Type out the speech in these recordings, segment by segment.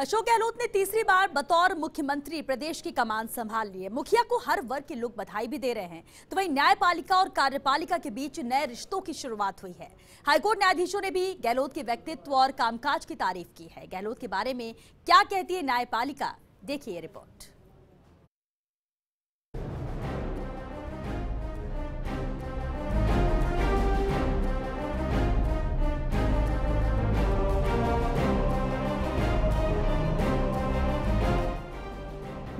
अशोक गहलोत ने तीसरी बार बतौर मुख्यमंत्री प्रदेश की कमान संभाल ली है। मुखिया को हर वर्ग के लोग बधाई भी दे रहे हैं, तो वहीं न्यायपालिका और कार्यपालिका के बीच नए रिश्तों की शुरुआत हुई है। हाईकोर्ट न्यायाधीशों ने भी गहलोत के व्यक्तित्व और कामकाज की तारीफ की है। गहलोत के बारे में क्या कहती है न्यायपालिका, देखिए रिपोर्ट।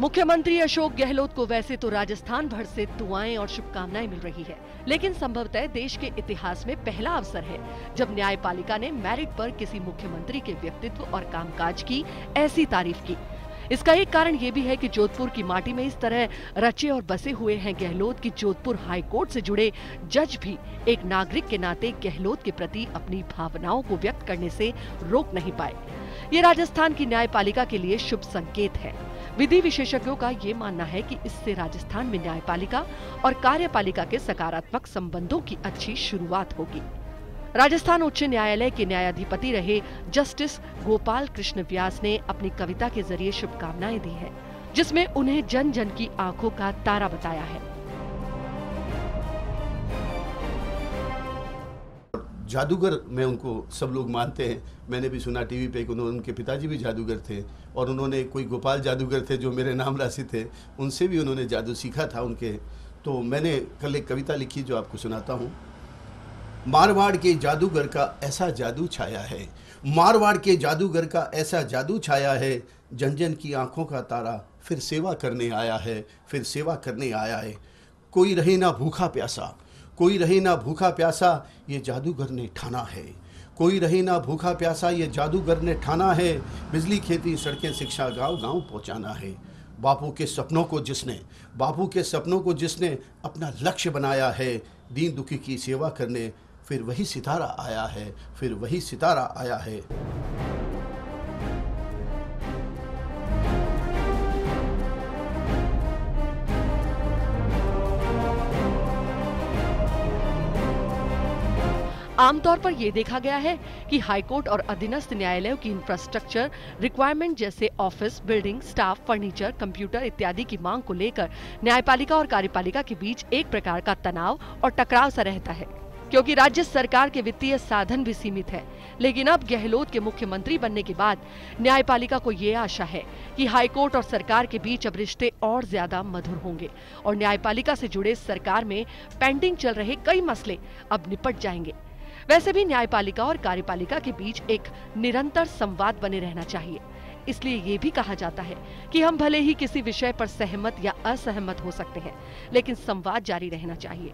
मुख्यमंत्री अशोक गहलोत को वैसे तो राजस्थान भर से दुआएं और शुभकामनाएं मिल रही है, लेकिन संभवतः देश के इतिहास में पहला अवसर है जब न्यायपालिका ने मेरिट पर किसी मुख्यमंत्री के व्यक्तित्व और कामकाज की ऐसी तारीफ की। इसका एक कारण ये भी है कि जोधपुर की माटी में इस तरह रचे और बसे हुए हैं गहलोत की जोधपुर हाईकोर्ट से जुड़े जज भी एक नागरिक के नाते गहलोत के प्रति अपनी भावनाओं को व्यक्त करने से रोक नहीं पाए। ये राजस्थान की न्यायपालिका के लिए शुभ संकेत है। विधि विशेषज्ञों का ये मानना है कि इससे राजस्थान में न्यायपालिका और कार्यपालिका के सकारात्मक संबंधों की अच्छी शुरुआत होगी। राजस्थान उच्च न्यायालय के न्यायाधिपति रहे जस्टिस गोपाल कृष्ण व्यास ने अपनी कविता के जरिए शुभकामनाएं दी है, जिसमें उन्हें जन जन की आंखों का तारा बताया है। जादूगर में उनको सब लोग मानते हैं। मैंने भी सुना टीवी पे कि उनके पिताजी भी जादूगर थे और उन्होंने कोई गोपाल जादूगर थे जो मेरे नाम राशि थे, उनसे भी उन्होंने जादू सीखा था उनके। तो मैंने कल एक कविता लिखी जो आपको सुनाता हूँ। मारवाड़ के जादूगर का ऐसा जादू छाया है, मारवाड़ के जादूगर का ऐसा जादू छाया है, जन जन की आँखों का तारा फिर सेवा करने आया है, फिर सेवा करने आया है। कोई रहे ना भूखा प्यासा, कोई रहे ना भूखा प्यासा, ये जादूगर ने ठाना है, कोई रहे ना भूखा प्यासा, ये जादूगर ने ठाना है। बिजली, खेती, सड़कें, शिक्षा, गांव गांव पहुंचाना है। बापू के सपनों को जिसने, बापू के सपनों को जिसने अपना लक्ष्य बनाया है, दीन दुखी की सेवा करने फिर वही सितारा आया है, फिर वही सितारा आया है। आमतौर पर यह देखा गया है कि हाईकोर्ट और अधीनस्थ न्यायालयों की इंफ्रास्ट्रक्चर रिक्वायरमेंट जैसे office, building, staff, furniture, computer इत्यादि की मांग को लेकर न्यायपालिका और कार्यपालिका के बीच एक प्रकार का तनाव और टकराव सा रहता है, क्योंकि राज्य सरकार के वित्तीय साधन भी सीमित है। लेकिन अब गहलोत के मुख्यमंत्री बनने के बाद न्यायपालिका को ये आशा है कि हाईकोर्ट और सरकार के बीच अब रिश्ते और ज्यादा मधुर होंगे और न्यायपालिका से जुड़े सरकार में पेंडिंग चल रहे कई मसले अब निपट जाएंगे। वैसे भी न्यायपालिका और कार्यपालिका के बीच एक निरंतर संवाद बने रहना चाहिए। इसलिए ये भी कहा जाता है कि हम भले ही किसी विषय पर सहमत या असहमत हो सकते हैं, लेकिन संवाद जारी रहना चाहिए।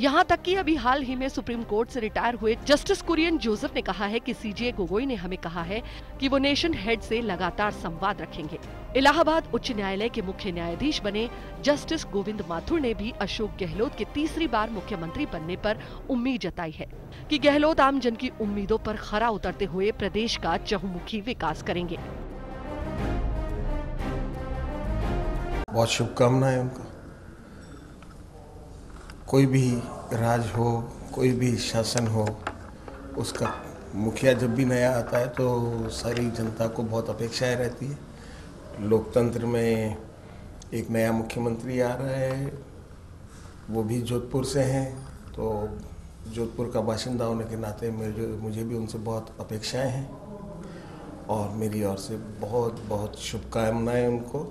यहाँ तक कि अभी हाल ही में सुप्रीम कोर्ट से रिटायर हुए जस्टिस कुरियन जोसेफ ने कहा है कि सीजेए गोगोई ने हमें कहा है कि वो नेशन हेड से लगातार संवाद रखेंगे। इलाहाबाद उच्च न्यायालय के मुख्य न्यायाधीश बने जस्टिस गोविंद माथुर ने भी अशोक गहलोत के तीसरी बार मुख्यमंत्री बनने पर उम्मीद जताई है कि गहलोत आम जन की उम्मीदों पर खरा उतरते हुए प्रदेश का चहुमुखी विकास करेंगे। बहुत शुभकामनाएं उनको। कोई भी राज हो, कोई भी शासन हो, उसका मुखिया जब भी नया आता है तो सारी जनता को बहुत अपेक्षाएं रहती है। लोकतंत्र में एक नया मुख्यमंत्री आ रहा है, वो भी जोधपुर से हैं, तो जोधपुर का बाशिंदा होने के नाते मुझे भी उनसे बहुत अपेक्षाएं हैं और मेरी ओर से बहुत बहुत शुभकामनाएं उनको।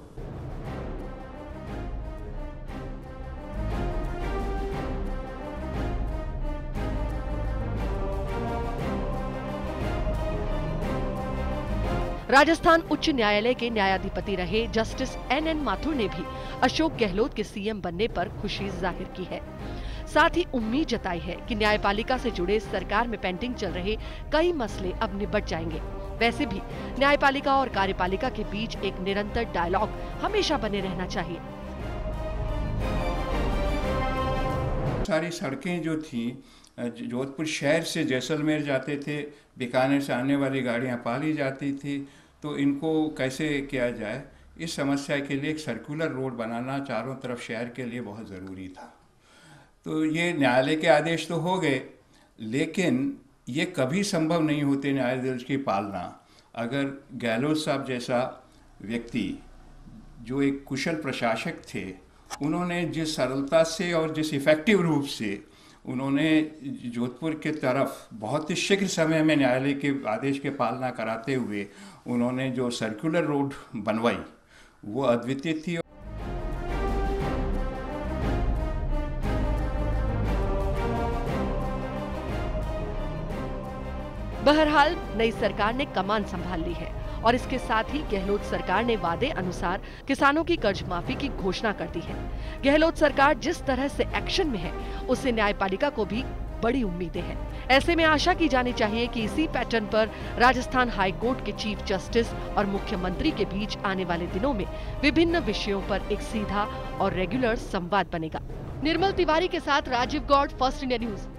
राजस्थान उच्च न्यायालय के न्यायाधिपति रहे जस्टिस एनएन माथुर ने भी अशोक गहलोत के सीएम बनने पर खुशी जाहिर की है। साथ ही उम्मीद जताई है कि न्यायपालिका से जुड़े सरकार में पेंडिंग चल रहे कई मसले अब निपट जाएंगे। वैसे भी न्यायपालिका और कार्यपालिका के बीच एक निरंतर डायलॉग हमेशा बने रहना चाहिए। सारी सड़कें जो थी जोधपुर शहर से जैसलमेर जाते थे, बीकानेर से आने वाली गाड़ियां पाली जाती थी, तो इनको कैसे किया जाए, इस समस्या के लिए एक सर्कुलर रोड बनाना चारों तरफ शहर के लिए बहुत ज़रूरी था। तो ये न्यायालय के आदेश तो हो गए, लेकिन ये कभी संभव नहीं होते न्यायाधीश की पालना। अगर गहलोत साहब जैसा व्यक्ति जो एक कुशल प्रशासक थे, उन्होंने जिस सरलता से और जिस इफ़ेक्टिव रूप से उन्होंने जोधपुर के तरफ बहुत ही शीघ्र समय में न्यायालय के आदेश के पालना कराते हुए उन्होंने जो सर्कुलर रोड बनवाई वो अद्वितीय थी। बहरहाल नई सरकार ने कमान संभाल ली है और इसके साथ ही गहलोत सरकार ने वादे अनुसार किसानों की कर्ज माफी की घोषणा कर दी है। गहलोत सरकार जिस तरह से एक्शन में है उससे न्यायपालिका को भी बड़ी उम्मीदें हैं। ऐसे में आशा की जानी चाहिए कि इसी पैटर्न पर राजस्थान हाई कोर्ट के चीफ जस्टिस और मुख्यमंत्री के बीच आने वाले दिनों में विभिन्न विषयों पर एक सीधा और रेगुलर संवाद बनेगा। निर्मल तिवारी के साथ Rajeev Gaur, first India news.